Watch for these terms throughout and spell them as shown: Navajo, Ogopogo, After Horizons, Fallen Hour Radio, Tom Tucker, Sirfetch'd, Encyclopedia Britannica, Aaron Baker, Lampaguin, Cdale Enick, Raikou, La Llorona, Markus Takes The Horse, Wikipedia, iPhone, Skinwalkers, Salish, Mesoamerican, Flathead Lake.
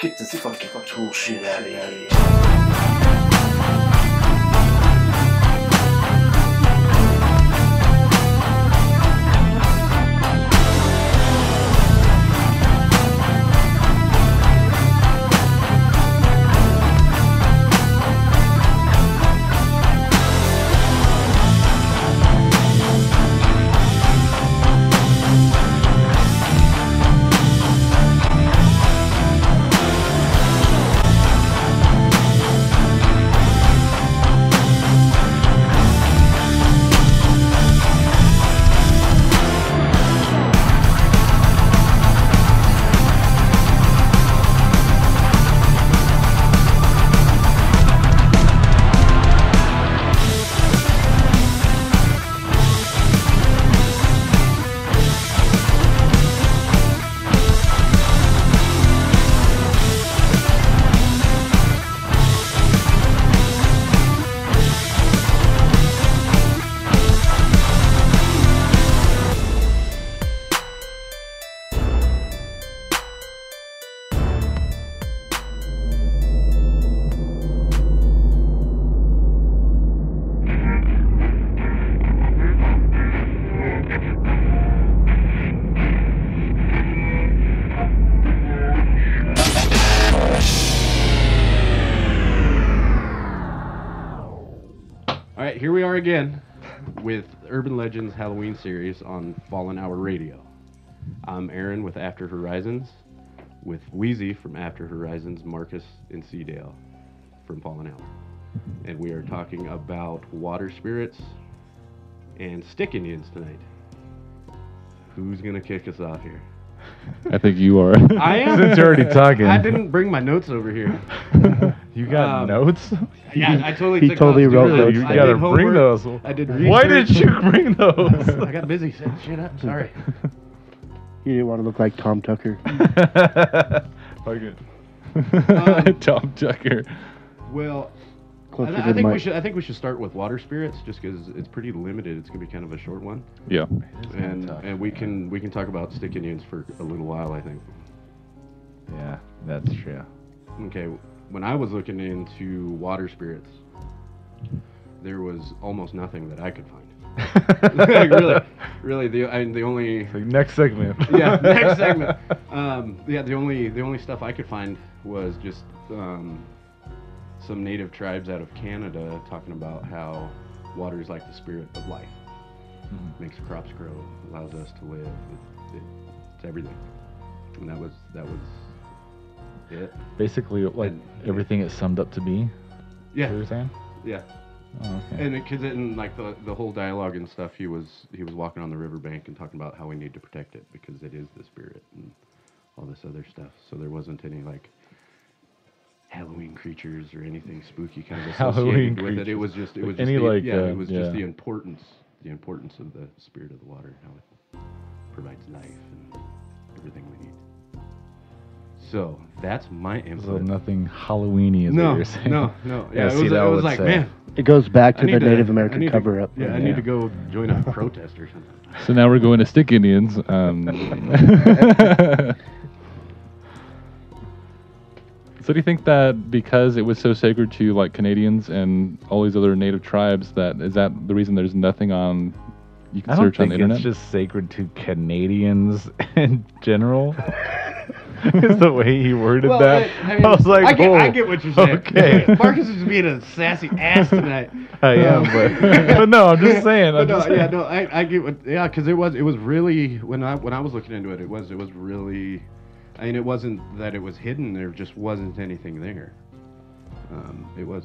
Get the fucking cool shit out of here. Here we are again with Urban Legends Halloween series on Fallen Hour Radio. I'm Aaron with After Horizons, with Wheezy from After Horizons, Marcus and Seadale from Fallen Hour. And we are talking about water spirits and stick Indians tonight. Who's going to kick us off here? I think you are. I am. Since you're already talking. I didn't bring my notes over here. You got notes? Yeah, I totally wrote those. You gotta bring those. I did research. Why did you bring those? I got busy setting shit up. Sorry. You didn't want to look like Tom Tucker. Tom Tucker. Well, I think we should start with water spirits, just because it's pretty limited. It's gonna be kind of a short one. Yeah. And we can talk about stick Indians for a little while, I think. Yeah, that's true. Okay. When I was looking into water spirits, there was almost nothing that I could find. Like really, the only like next segment. Yeah, next segment. Yeah, the only stuff I could find was just some native tribes out of Canada talking about how water is like the spirit of life. Mm-hmm. Makes crops grow, allows us to live. It's everything, and that was. It. Basically, like everything is summed up to be. Yeah. What you're saying? Yeah. Oh, okay. And because in like the whole dialogue and stuff, he was walking on the riverbank and talking about how we need to protect it because it is the spirit and all this other stuff. So there wasn't any like Halloween creatures or anything spooky kind of associated with it. It was just the importance of the spirit of the water and how it provides life and everything we need. So that's my input. So nothing Halloweeny is what you're saying. No. Yeah, it was like, man. It goes back to the Native American cover-up. Yeah, I need to go join a protest or something. So now we're going to stick Indians. So do you think that because it was so sacred to like Canadians and all these other Native tribes, is that the reason there's nothing on? You can search on the internet. I don't think it's just sacred to Canadians in general. Is the way he worded that. I was like, I get what you're saying. Okay. Marcus is being a sassy ass tonight. I am, but no, I'm just saying. I get what. Yeah, because it was really when I was looking into it, it was really. I mean, it wasn't that it was hidden. There just wasn't anything there. It was.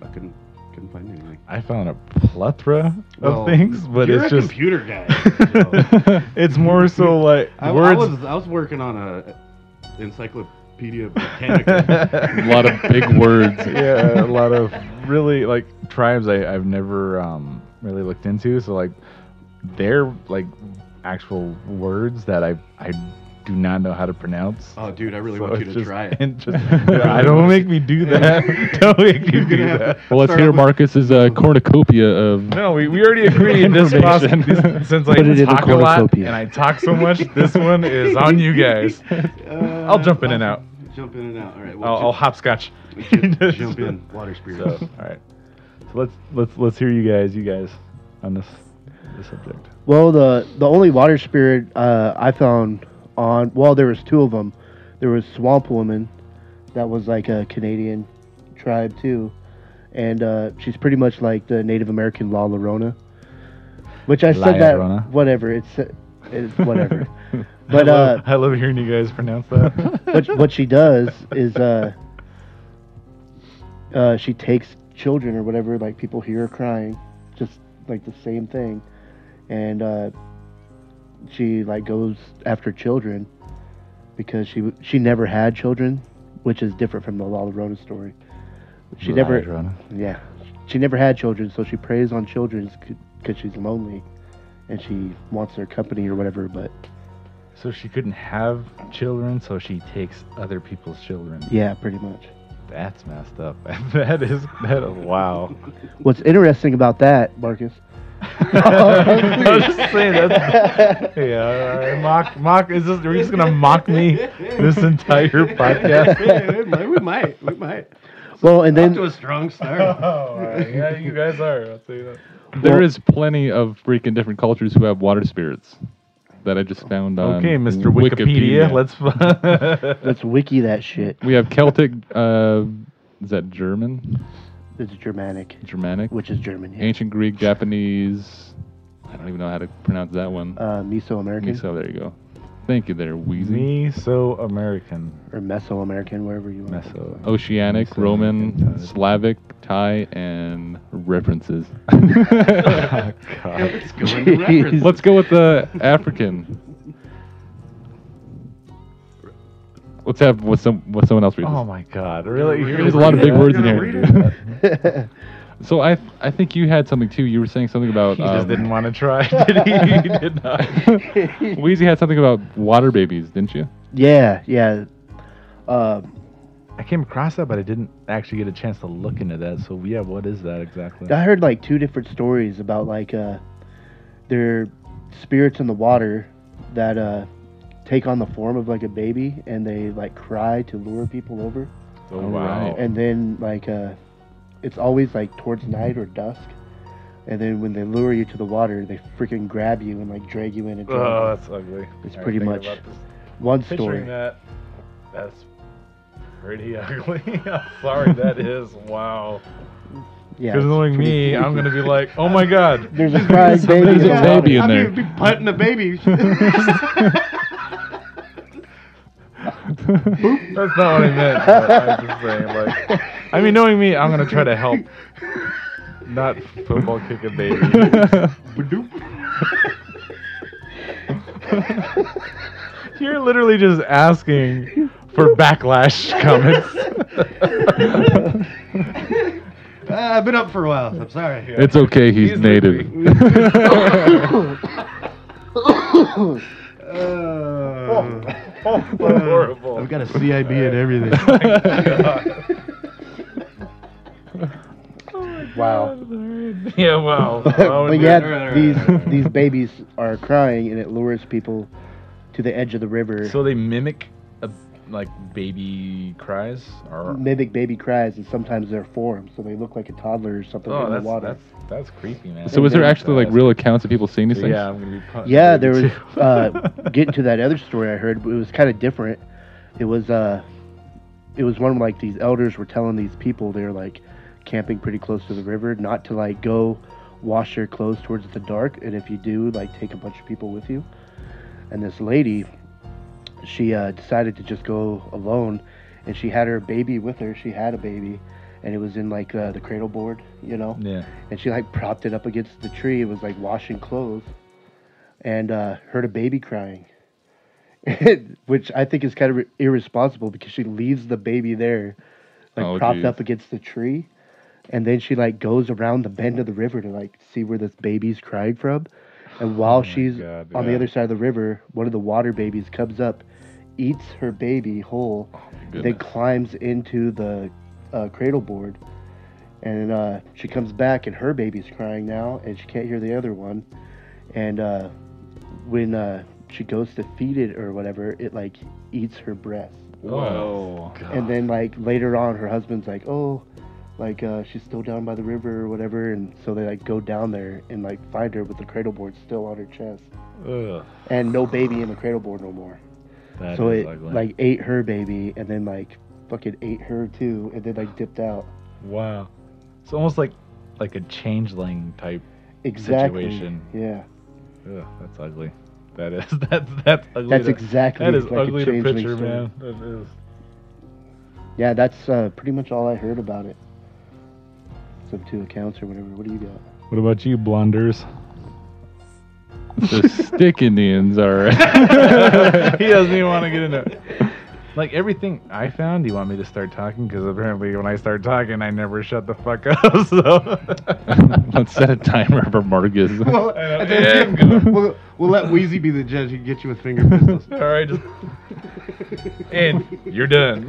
I couldn't find anything. I found a plethora of things, but it's just... You're a computer guy. So. It's more so like... words. I was working on a Encyclopedia Britannica. A lot of big words. Yeah, a lot of really, like, tribes I've never really looked into. So, like, they're, like, actual words that I do not know how to pronounce. Oh, dude, I really want you to try it. Don't make me do that. Don't make me do that. Well, let's hear Marcus's cornucopia of... No, we already agreed in this process. Since I talk a lot and I talk so much, this one is on you guys. I'll jump in and out. jump in and out. All right. Well, I'll hopscotch. Jump in. Water spirit. So, all right. So let's hear you guys on this subject. Well, the only water spirit I found on, well, there was two of them. There was Swamp Woman, that was like a Canadian tribe too, and she's pretty much like the Native American La Llorona, which I said that Rona. Whatever it's whatever. But I love hearing you guys pronounce that. What she does is she takes children or whatever, like people hear her crying, just like the same thing, and she like goes after children because she never had children, which is different from the La Llorona story. She never had children, so she preys on children because she's lonely, and she wants their company or whatever. But so she couldn't have children, so she takes other people's children. Yeah, pretty much. That's messed up. That is wow. What's interesting about that, Marcus? I was just saying that. Yeah, all right. Mock. Are you just gonna mock me this entire podcast? Yeah, we might. Well, and then to a strong start. Oh, all right. Yeah, you guys are. I'll tell you that. There is plenty of freaking different cultures who have water spirits that I just found on. Okay, Mr. Wikipedia. Let's wiki that shit. We have Celtic. Is that German? It's Germanic. Germanic, which is German. Yeah. Ancient Greek, Japanese. I don't even know how to pronounce that one. Mesoamerican. There you go. Thank you, there, Wheezy. Mesoamerican or Mesoamerican, wherever you want. Meso. Oceanic, Roman, Slavic, Thai, and references. Oh, God. Let's go into references. Let's go with the African. Let's have what someone else reads. Oh my God! Really? There's a lot of big words in here. So I think you had something too. You were saying something about. He just didn't want to try. Did he? He did not. Weezy had something about water babies, didn't you? Yeah. I came across that, but I didn't actually get a chance to look into that. So yeah, what is that exactly? I heard like two different stories about like their spirits in the water that take on the form of like a baby, and they like cry to lure people over. Oh wow! And then like it's always like towards night or dusk, and then when they lure you to the water, they freaking grab you and like drag you in. And oh, that's ugly. It's pretty much one story. Picturing that, that's pretty ugly. I'm sorry, that is wow. Yeah, because knowing me, cute. I'm gonna be like, oh my God, there's a crying baby. There's a baby in there. I'm gonna be putting a baby. That's not what I meant. I'm just saying, like, I mean, knowing me, I'm gonna try to help, not football kick a baby. You're literally just asking for backlash comments. I've been up for a while. I'm sorry. It's okay. He's native. That's horrible. I've got a CIB and everything. Wow. Yeah, wow. But yeah, these babies are crying, and it lures people to the edge of the river. So they mimic like baby cries, or mimic baby cries, and sometimes they're formed, so they look like a toddler or something in the water. That's creepy, man. So was there actually like real accounts of people seeing these things? Yeah, I'm gonna be pumped. Yeah, there was. Getting to that other story I heard, it was kind of different. It was one of like these elders were telling these people they were like camping pretty close to the river not to like go wash their clothes towards the dark, and if you do, like take a bunch of people with you. And this lady, she decided to just go alone, and she had her baby with her. She had a baby, and it was in like the cradle board, you know. Yeah. And she like propped it up against the tree. It was like washing clothes, and heard a baby crying, which I think is kind of irresponsible because she leaves the baby there, like propped up against the tree, and then she like goes around the bend of the river to like see where this baby's crying from. And while she's on the other side of the river, one of the water babies comes up, eats her baby whole, then climbs into the cradle board, and she comes back and her baby's crying now, and she can't hear the other one. And when she goes to feed it or whatever, it like eats her breast. Whoa. God. And then like later on, her husband's like, oh, like she's still down by the river or whatever, and so they like go down there and like find her with the cradle board still on her chest. Ugh. And no baby in the cradle board no more. That so it ugly. Like ate her baby and then like fucking ate her too and then like dipped out. Wow. It's almost like a changeling type exactly. situation. Yeah. Ugh, that's ugly. That is that's ugly. That's exactly that is like ugly to picture, man. That is. Yeah, that's pretty much all I heard about it. Some two accounts or whatever. What do you got? What about you, Blonders? The Stick Indians are. He doesn't even want to get into it. Like everything I found, you want me to start talking? Because apparently when I start talking, I never shut the fuck up. So let's set a timer for Marcus. Well, we'll let Wheezy be the judge. He can get you with finger pistols. All right. And you're done.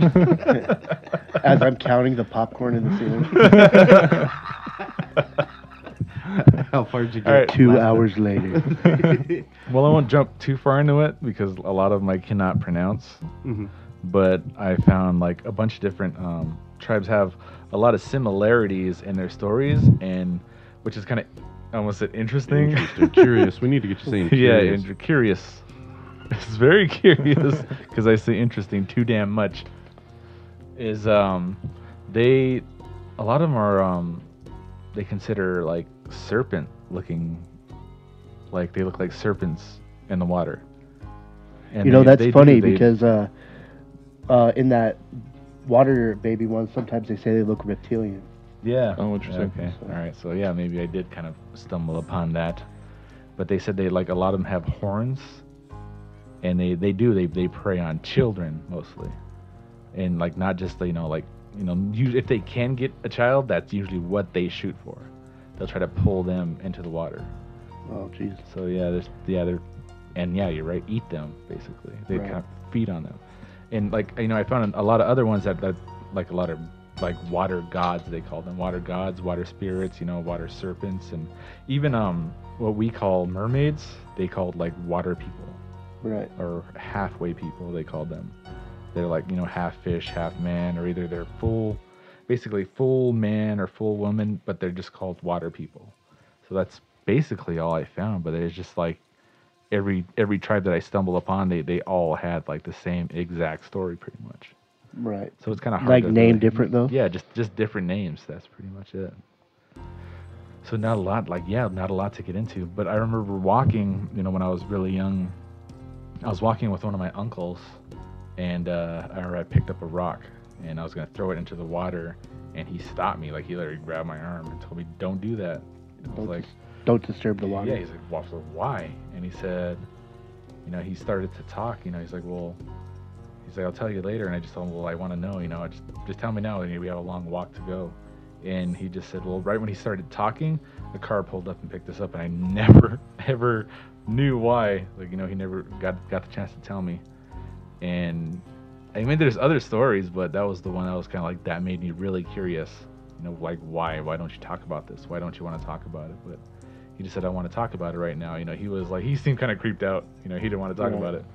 As I'm counting the popcorn in the ceiling. How far did you get? Right, 2 hours later. Well, I won't jump too far into it because a lot of them I cannot pronounce. Mm-hmm. But I found like a bunch of different tribes have a lot of similarities in their stories, and which is kind of almost interesting. Curious. We need to get you saying curious. Yeah, curious. It's very curious because I say interesting too damn much. Is they a lot of them are they consider like serpent looking, like they look like serpents in the water. And you know, that's funny because in that water baby one, sometimes they say they look reptilian. Yeah. Oh, interesting. Yeah, okay. So. All right. So yeah, maybe I did kind of stumble upon that, but they said they like a lot of them have horns, and they prey on children mostly, and like not just if they can get a child, that's usually what they shoot for. They'll try to pull them into the water. Oh, jeez. So yeah, you're right. Eat them basically. They kind of feed on them, and I found a lot of other ones that like a lot of like water gods. They call them water gods, water spirits, water serpents, and even what we call mermaids, they called like water people, right? Or halfway people, they called them. They're like half fish, half man, or either they're full. Basically full man or full woman, but they're just called water people. So that's basically all I found, but it's just like every tribe that I stumble upon, they all had like the same exact story pretty much. Right. So it's kind of hard to name different though? Yeah, just different names. That's pretty much it. So not a lot to get into, but I remember walking, when I was really young, I was walking with one of my uncles and I remember I picked up a rock. And I was going to throw it into the water, and he stopped me. Like, he literally grabbed my arm and told me, don't do that. And I was like... Don't disturb the water. Yeah, he's like, Waffle, why? And he said, he started to talk. He's like, well... He's like, I'll tell you later. And I just told him, well, I want to know, Just tell me now. And we have a long walk to go. And he just said, well, right when he started talking, the car pulled up and picked us up. And I never, ever knew why. He never got the chance to tell me. And... there's other stories, but that was the one I was kind of like, that made me really curious. Why don't you talk about this? Why don't you want to talk about it? But he just said, I want to talk about it right now. He was like, he seemed kind of creeped out. He didn't want to talk about it.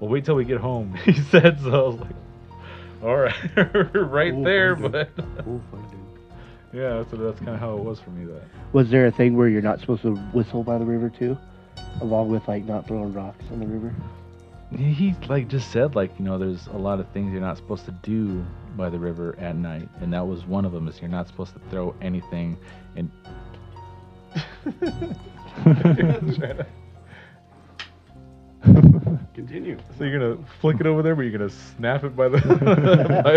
Well, wait till we get home, he said. So I was like, all right, yeah, so that's kind of how it was for me. That was there a thing where you're not supposed to whistle by the river too, along with like not throwing rocks in the river? He just said there's a lot of things you're not supposed to do by the river at night, and that was one of them, is you're not supposed to throw anything. And continue. So you're gonna flick it over there, but you're gonna snap it by the. I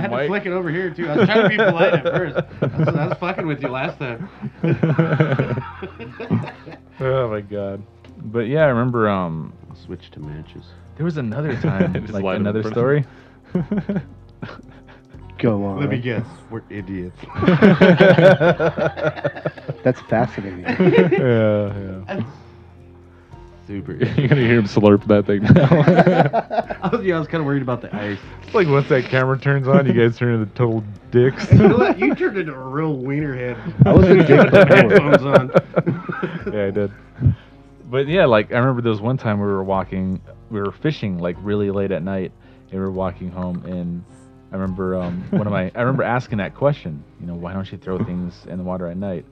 had to flick it over here too. I was trying to be polite at first. I was fucking with you last time. Oh my god. But yeah, I remember switch to matches. There was another time, another story. Go on. Let me guess. We're idiots. That's fascinating. Yeah. That's super. You're gonna hear him slurp that thing now. I was kind of worried about the ice. It's like once that camera turns on, you guys turn into total dicks. You turned into a real wiener head. I was a dick with the headphones on. Yeah, I did. But yeah, I remember there was one time we were fishing, really late at night, They were walking home, and I remember I remember asking that question. You know, why don't you throw things in the water at night?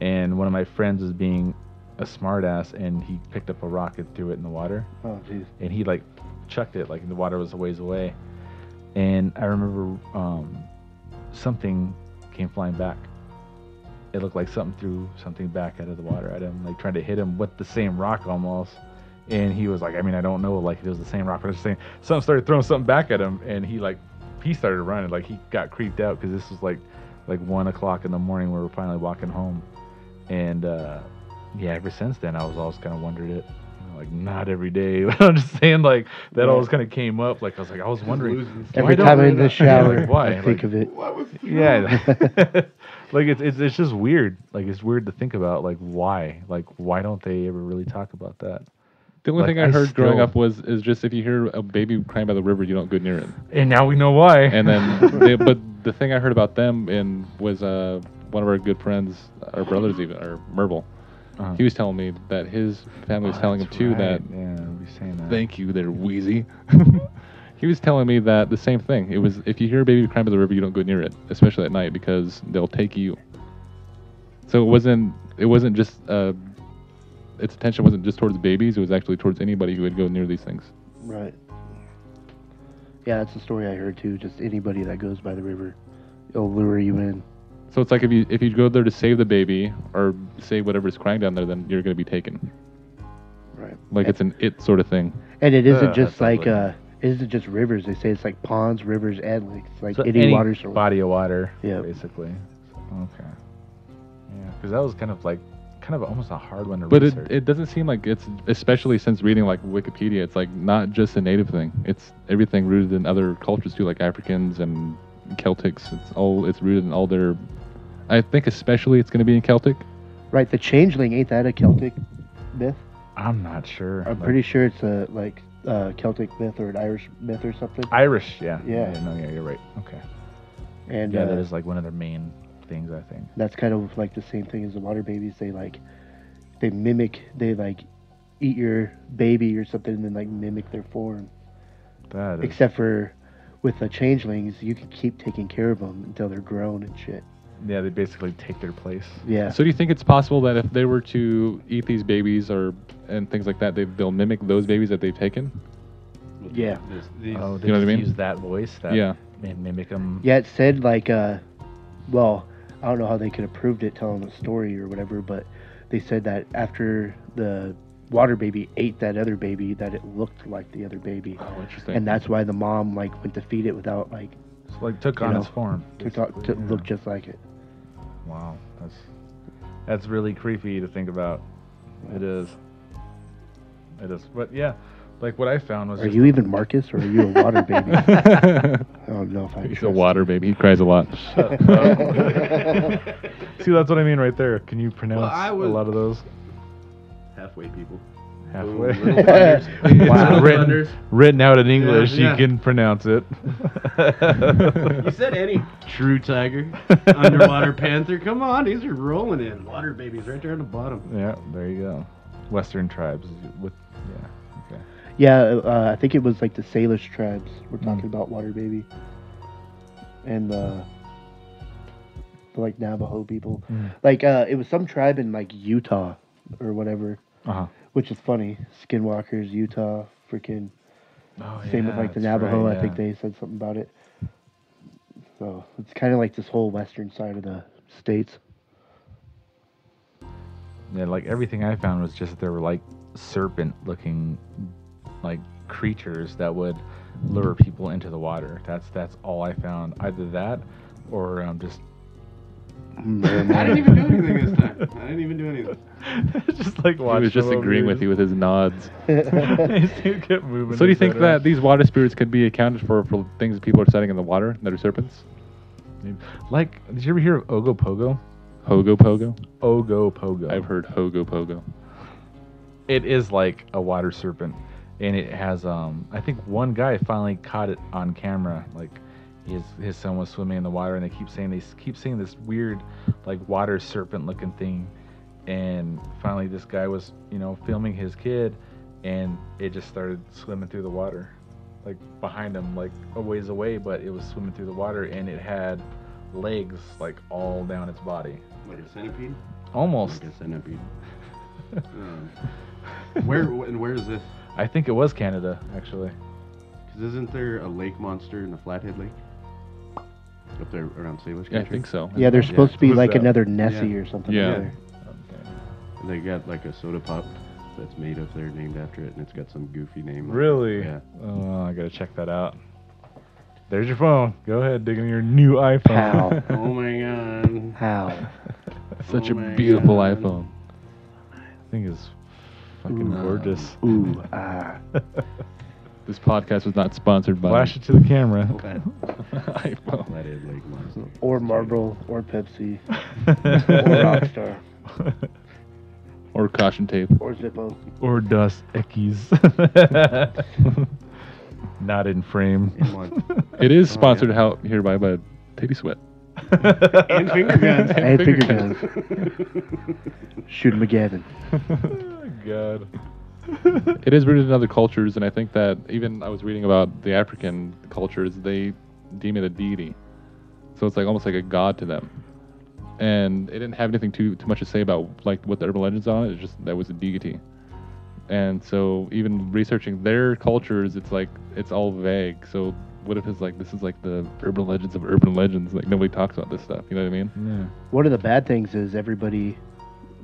And one of my friends was being a smartass, and he picked up a rock and threw it in the water. Oh, jeez. And he like chucked it, like the water was a ways away. And I remember something came flying back. It looked like something threw something back out of the water at him, like trying to hit him with the same rock almost. And he was like, I mean, I don't know, like it was the same rock, but it's the same. Something started throwing something back at him, and he started running. Like he got creeped out because this was like 1 o'clock in the morning. We were finally walking home, and yeah, ever since then I was always kind of wondered it. Like not every day. I'm just saying, like that always kind of came up. Like I was wondering every time in the shower. Like, why? I think of it. What was yeah. Like it's just weird. Like it's weird to think about. Like why? Like why don't they ever really talk about that? The only thing I heard growing up is just if you hear a baby crying by the river, you don't go near it. And now we know why. And then, but the thing I heard about them was one of our good friends, our brothers even, or Merble. Uh-huh. He was telling me that his family was telling him too that. Yeah, we're saying that. Thank you, they're wheezy. He was telling me that the same thing. It was if you hear a baby crying by the river, you don't go near it, especially at night, because they'll take you. So it wasn't just its attention wasn't just towards babies. It was actually towards anybody who would go near these things. Right. Yeah, that's the story I heard too. Just anybody that goes by the river, it'll lure you in. So it's like if you go there to save the baby or save whatever's crying down there, then you're going to be taken. Right. Like it's an it sort of thing. And it isn't just like it isn't just rivers. They say it's like ponds, rivers, and lakes. Like so any water source. Body of water. Yeah. Basically. Okay. Yeah, because that was kind of almost a hard one to research. But it doesn't seem like it's, especially since reading like Wikipedia, it's like not just a native thing. It's everything rooted in other cultures too, like Africans and Celtics. It's rooted in all their. I think especially it's going to be in Celtic. Right, the changeling, ain't that a Celtic myth? I'm not sure. I'm pretty sure it's a Celtic myth or an Irish myth or something. Irish, yeah. Yeah. Yeah, you're right. Okay. And yeah, that is like one of their main things, I think. That's kind of like the same thing as the water babies. They eat your baby or something and then like mimic their form. That is... Except for with the changelings, you can keep taking care of them until they're grown and shit. Yeah, they basically take their place. Yeah. So do you think it's possible that if they were to eat these babies and things like that, they'll mimic those babies that they've taken? Yeah. Oh, they use that voice. That yeah. And mimic them. Yeah, it said like, well, I don't know how they could have proved it telling a story or whatever, but they said that after the water baby ate that other baby, that it looked like the other baby. Oh, interesting. And that's why the mom like went to feed it without like. So like took on its form. Looked just like it. Wow, that's really creepy to think about. Yeah. It is. But yeah, like what I found was. Are you even Marcus, or are you a water baby? I don't know if I. He's a water baby. He cries a lot. See, that's what I mean right there. Can you pronounce a lot of those? Halfway people. Halfway. Wow. Written out in English, yeah. You can pronounce it. You said any true tiger, underwater panther. Come on, these are rolling in. Water babies right there on the bottom. Yeah, there you go. Western tribes. Yeah, okay. Yeah, I think it was like the Salish tribes. We're talking about water baby. And the like Navajo people. Mm. Like it was some tribe in like Utah or whatever. Uh-huh. Which is funny. Skinwalkers, Utah, freaking. Oh, same with like the Navajo. Right, yeah. I think they said something about it. So it's kind of like this whole western side of the states. Yeah, like everything I found was just that there were like serpent-looking like creatures that would lure people into the water. That's all I found. Either that or just. I didn't even do anything this time. Just like watching. He was just agreeing with you with his nods. He kept moving. So do you think that these water spirits could be accounted for things people are setting in the water that are serpents? Like, did you ever hear of Ogopogo? Hogopogo? Ogopogo. I've heard Hogopogo. It is like a water serpent, and it has I think one guy finally caught it on camera, like. His son was swimming in the water, and they keep saying this weird, like water serpent looking thing, and finally this guy was filming his kid, and it just started swimming through the water, like behind him, like a ways away, but it was swimming through the water and it had legs like all down its body. Like a centipede? Almost. Like a centipede. Where is this? I think it was Canada, actually. Because isn't there a lake monster in the Flathead Lake? Up there around Salish country? Yeah, I think so. Yeah, there's supposed to be like another Nessie or something. Yeah. There. Okay. And they got like a soda pop that's made up there named after it, and it's got some goofy name. Really? Yeah. Oh, I gotta check that out. There's your phone. Go ahead, dig in your new iPhone. How? Oh my god. How? Such a beautiful iPhone. I think it's fucking gorgeous. Ooh, ah. This podcast was not sponsored by. Flash it to the camera. iPhone. Lake or Marlboro, or Pepsi, or Rockstar, or caution tape, or Zippo, or Dos Equis. Not in frame. It is sponsored out hereby by Titty Sweat. And finger guns. And finger guns. Shoot McGavin. God. It is rooted in other cultures, and I think that even I was reading about the African cultures, they deem it a deity. So it's like almost like a god to them. And it didn't have anything too much to say about like what the urban legends on it. It's just that was a deity. And so even researching their cultures, it's like it's all vague. So what if it's like this is like the urban legends of urban legends? Like nobody talks about this stuff. You know what I mean? Yeah. One of the bad things is everybody,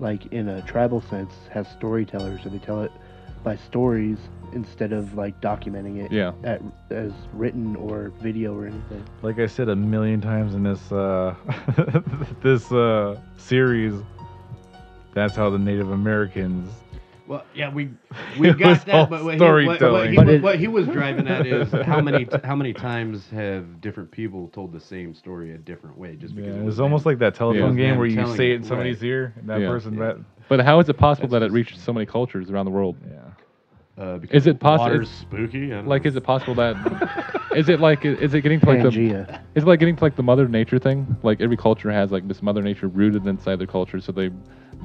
like in a tribal sense, has storytellers, so they tell it by stories instead of like documenting it as written or video or anything. Like I said a million times in this this series, that's how the Native Americans. Well, yeah, we got that, but what he was driving at is how many times have different people told the same story a different way? Just because it was almost like that telephone game where you say it in somebody's ear and that person. Yeah. But how is it possible that it reached so many cultures around the world? Yeah. Is it possible? Water's spooky. Like, is it possible that? Is it getting to like the? Is it like getting to like the Mother Nature thing? Like every culture has like this Mother Nature rooted inside their culture, so they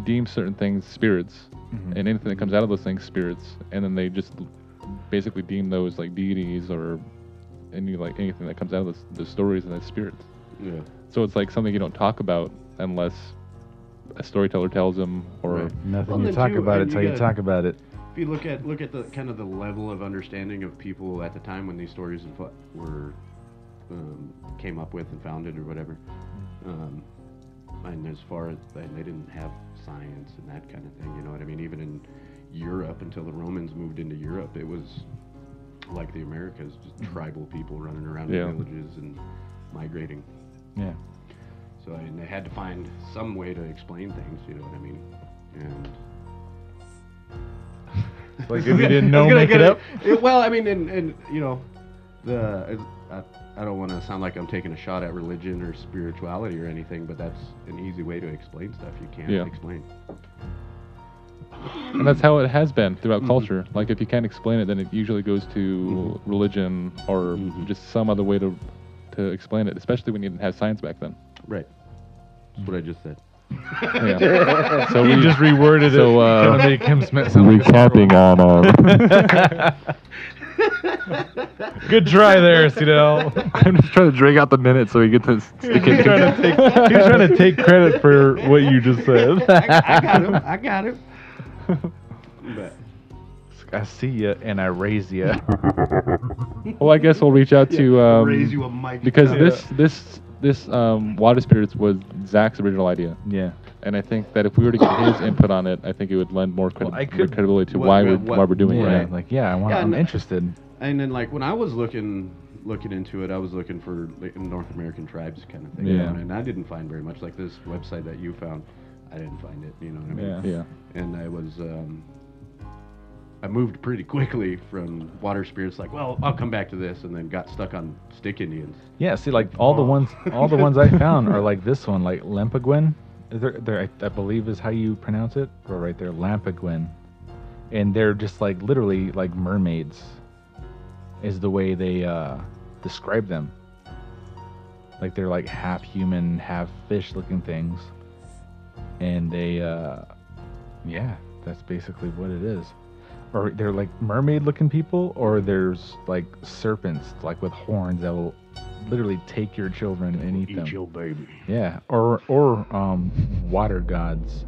deem certain things spirits, and anything that comes out of those things spirits, and then they just basically deem those like deities or anything that comes out of the stories and as spirits. Yeah. So it's like something you don't talk about unless a storyteller tells them or nothing. You talk about it till you talk about it. If you look at the kind of the level of understanding of people at the time when these stories were came up with and founded or whatever, and as far as they didn't have science and that kind of thing, you know what I mean? Even in Europe, until the Romans moved into Europe, it was like the Americas, just tribal people running around in villages and migrating. Yeah. So they had to find some way to explain things, you know what I mean? And like if you didn't know, make it up. Well, I mean, and you know, I don't want to sound like I'm taking a shot at religion or spirituality or anything, but that's an easy way to explain stuff you can't explain. And that's how it has been throughout culture. Like if you can't explain it, then it usually goes to religion or just some other way to explain it, especially when you didn't have science back then. Right. That's what I just said. Yeah. So we just reworded it. Kind of make him smell something. Recapping on. Good try there, Cedel. I'm just trying to drag out the minute so we get to stick it. He's trying to take credit for what you just said. I got him. But I see ya and I raise ya. Well, I guess we'll reach out to raise you a mic because this water spirits was Zach's original idea. Yeah. And I think that if we were to get his input on it, I think it would lend more credibility to why we're doing it. Right. Like, I'm interested. And then, like, when I was looking into it, I was looking for like, North American tribes kind of thing. Yeah. And I didn't find very much. Like this website that you found, I didn't find it. You know what I mean? Yeah. And I was, I moved pretty quickly from water spirits, like, well, I'll come back to this, and then got stuck on stick Indians. Yeah, see, like, all the ones I found are like this one, like Lampaguin. I believe is how you pronounce it. Or right there, Lampaguin. And they're just like literally like mermaids is the way they describe them. Like they're like half human, half fish looking things. And they that's basically what it is. or they're like mermaid-looking people, or there's like serpents, like with horns that will literally take your children and eat them. Eat your baby. Yeah, or water gods.